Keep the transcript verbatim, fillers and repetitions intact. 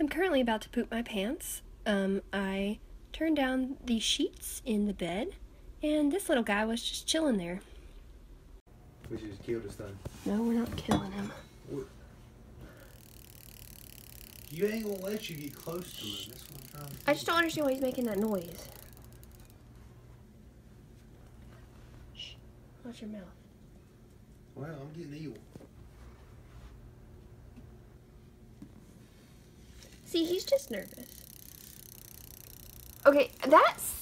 I'm currently about to poop my pants. Um, I turned down the sheets in the bed, and this little guy was just chilling there. We should just kill this thing. No, we're not killing him. What? You ain't gonna let you get close to him. That's what I'm trying to do. I just don't understand why he's making that noise. Shh. Watch your mouth. Wow, I'm getting evil. See, he's just nervous. Okay, that's...